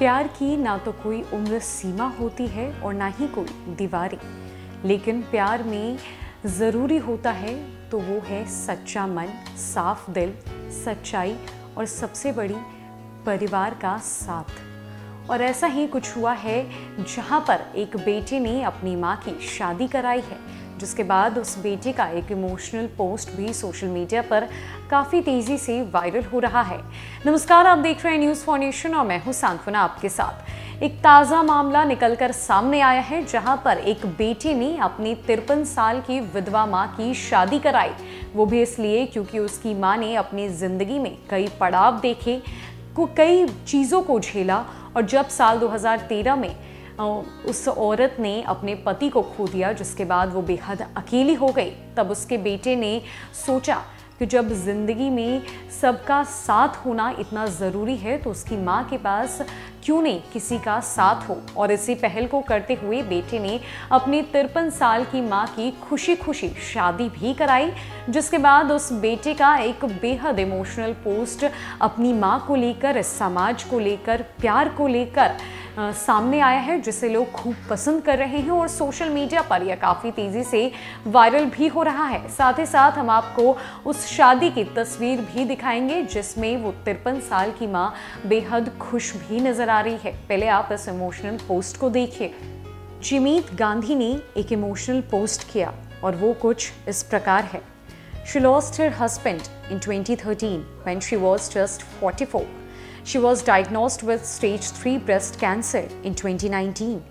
प्यार की ना तो कोई उम्र सीमा होती है और ना ही कोई दीवारें, लेकिन प्यार में ज़रूरी होता है तो वो है सच्चा मन, साफ दिल, सच्चाई और सबसे बड़ी परिवार का साथ। और ऐसा ही कुछ हुआ है जहाँ पर एक बेटे ने अपनी माँ की शादी कराई है, जिसके बाद उस बेटे का एक इमोशनल पोस्ट भी सोशल मीडिया पर काफ़ी तेज़ी से वायरल हो रहा है। नमस्कार, आप देख रहे हैं न्यूज़ फॉर नेशन और मैं हूँ सांत्वना आपके साथ। एक ताज़ा मामला निकलकर सामने आया है जहां पर एक बेटे ने अपनी 53 साल की विधवा माँ की शादी कराई, वो भी इसलिए क्योंकि उसकी माँ ने अपनी ज़िंदगी में कई पड़ाव देखे, कई चीज़ों को झेला और जब साल 2013 में उस औरत ने अपने पति को खो दिया, जिसके बाद वो बेहद अकेली हो गई, तब उसके बेटे ने सोचा कि जब ज़िंदगी में सबका साथ होना इतना ज़रूरी है तो उसकी माँ के पास क्यों नहीं किसी का साथ हो। और इसी पहल को करते हुए बेटे ने अपनी 53 साल की माँ की खुशी खुशी शादी भी कराई, जिसके बाद उस बेटे का एक बेहद इमोशनल पोस्ट अपनी माँ को लेकर, समाज को लेकर, प्यार को लेकर सामने आया है, जिसे लोग खूब पसंद कर रहे हैं और सोशल मीडिया पर यह काफ़ी तेज़ी से वायरल भी हो रहा है। साथ ही साथ हम आपको उस शादी की तस्वीर भी दिखाएंगे जिसमें वो 53 साल की माँ बेहद खुश भी नज़र आ रही है। पहले आप इस इमोशनल पोस्ट को देखिए। जिमित गांधी ने एक इमोशनल पोस्ट किया और वो कुछ इस प्रकार है। She lost her husband in 2013 when she was just 44. She was diagnosed with stage 3 breast cancer in 2019.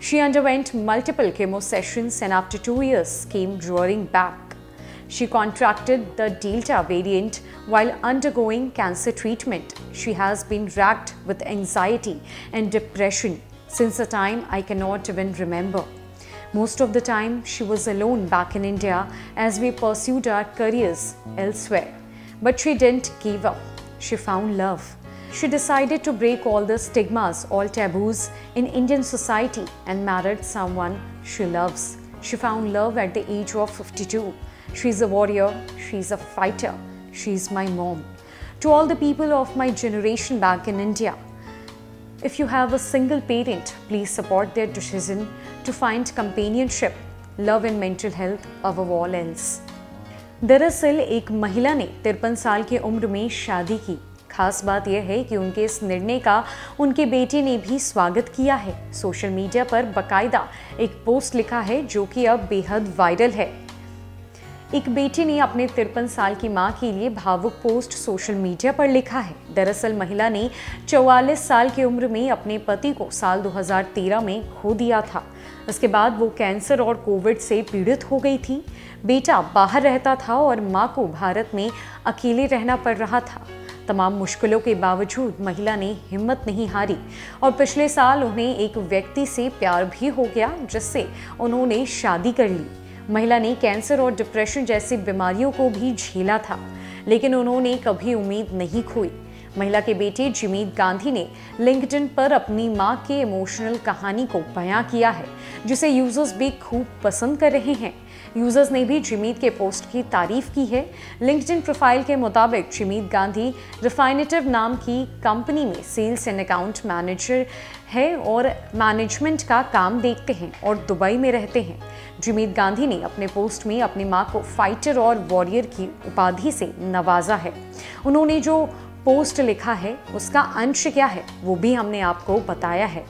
She underwent multiple chemo sessions and after 2 years came roaring back. She contracted the Delta variant while undergoing cancer treatment. She has been racked with anxiety and depression since a time I cannot even remember. Most of the time she was alone back in India as we pursued our careers elsewhere. But she didn't give up. She found love. She decided to break all the stigmas, all taboos in Indian society and married someone she loves. She found love at the age of 52. She's a warrior, she's a fighter, she's my mom. To all the people of my generation back in India, if you have a single parent, please support their decision to find companionship, love and mental health above all else. दरअसल एक महिला ने 53 साल की उम्र में शादी की। खास बात यह है कि उनके इस निर्णय का उनके बेटे ने भी स्वागत किया है। सोशल मीडिया पर बकायदा एक पोस्ट लिखा है जो कि अब बेहद वायरल है। एक बेटे ने अपने 53 साल की मां के लिए भावुक पोस्ट सोशल मीडिया पर लिखा है। दरअसल महिला ने 44 साल की उम्र में अपने पति को साल 2013 में खो दिया था। उसके बाद वो कैंसर और कोविड से पीड़ित हो गई थी। बेटा बाहर रहता था और मां को भारत में अकेले रहना पड़ रहा था। तमाम मुश्किलों के बावजूद महिला ने हिम्मत नहीं हारी और पिछले साल उन्हें एक व्यक्ति से प्यार भी हो गया, जिससे उन्होंने शादी कर ली। महिला ने कैंसर और डिप्रेशन जैसी बीमारियों को भी झेला था, लेकिन उन्होंने कभी उम्मीद नहीं खोई। महिला के बेटे जिमित गांधी ने लिंक्डइन पर अपनी मां के इमोशनल कहानी को बयां किया है, जिसे यूजर्स भी खूब पसंद कर रहे हैं। यूजर्स ने भी जिमित के पोस्ट की तारीफ की है। लिंक्डइन प्रोफाइल के मुताबिक जिमित गांधी रिफाइनेटिव नाम की कंपनी में सेल्स एंड अकाउंट मैनेजर है और मैनेजमेंट का काम देखते हैं और दुबई में रहते हैं। जिमित गांधी ने अपने पोस्ट में अपनी मां को फाइटर और वॉरियर की उपाधि से नवाजा है। उन्होंने जो पोस्ट लिखा है उसका अंश क्या है वो भी हमने आपको बताया है।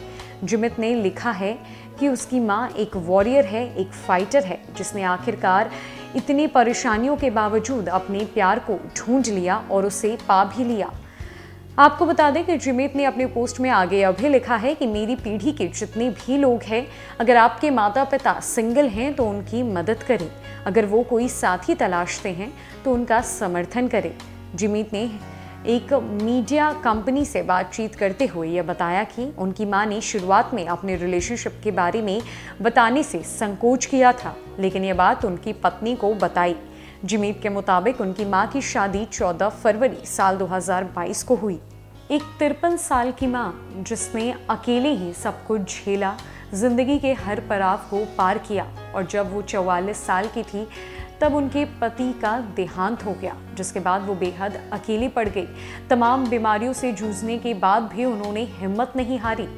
जिमित ने लिखा है कि उसकी माँ एक वॉरियर है, एक फाइटर है, जिसने आखिरकार इतनी परेशानियों के बावजूद अपने प्यार को ढूंढ लिया और उसे पा भी लिया। आपको बता दें कि जिमित ने अपने पोस्ट में आगे यह भी लिखा है कि मेरी पीढ़ी के जितने भी लोग हैं, अगर आपके माता पिता सिंगल हैं तो उनकी मदद करें, अगर वो कोई साथी तलाशते हैं तो उनका समर्थन करें। जिमित ने एक मीडिया कंपनी से बातचीत करते हुए यह बताया कि उनकी मां ने शुरुआत में अपने रिलेशनशिप के बारे में बताने से संकोच किया था, लेकिन यह बात उनकी पत्नी को बताई। जिमित के मुताबिक उनकी मां की शादी 14 फरवरी साल 2022 को हुई। एक 53 साल की मां जिसने अकेले ही सब कुछ झेला, जिंदगी के हर पड़ाव को पार किया और जब वो 44 साल की थी तब उनके पति का देहांत हो गया, जिसके बाद वो बेहद अकेली पड़ गई। तमाम बीमारियों से जूझने के बाद भी उन्होंने हिम्मत नहीं हारी,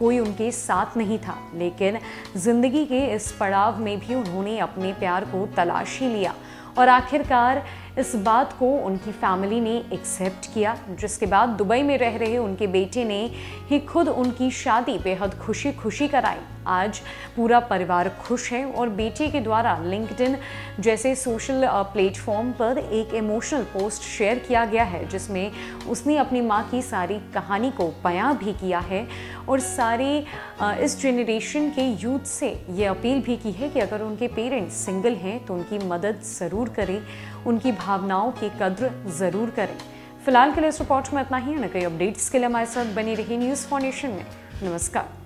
कोई उनके साथ नहीं था, लेकिन जिंदगी के इस पड़ाव में भी उन्होंने अपने प्यार को तलाश ही लिया और आखिरकार इस बात को उनकी फैमिली ने एक्सेप्ट किया, जिसके बाद दुबई में रह रहे उनके बेटे ने ही खुद उनकी शादी बेहद खुशी खुशी कराई। आज पूरा परिवार खुश है और बेटे के द्वारा लिंक्डइन जैसे सोशल प्लेटफॉर्म पर एक इमोशनल पोस्ट शेयर किया गया है, जिसमें उसने अपनी माँ की सारी कहानी को बयां भी किया है और सारे इस जेनरेशन के यूथ से ये अपील भी की है कि अगर उनके पेरेंट्स सिंगल हैं तो उनकी मदद ज़रूर करें, उनकी भावनाओं की कद्र ज़रूर करें। फिलहाल के लिए इस रिपोर्ट में इतना ही है। न कई अपडेट्स के लिए हमारे साथ बनी रही न्यूज़ फॉर नेशन में। नमस्कार।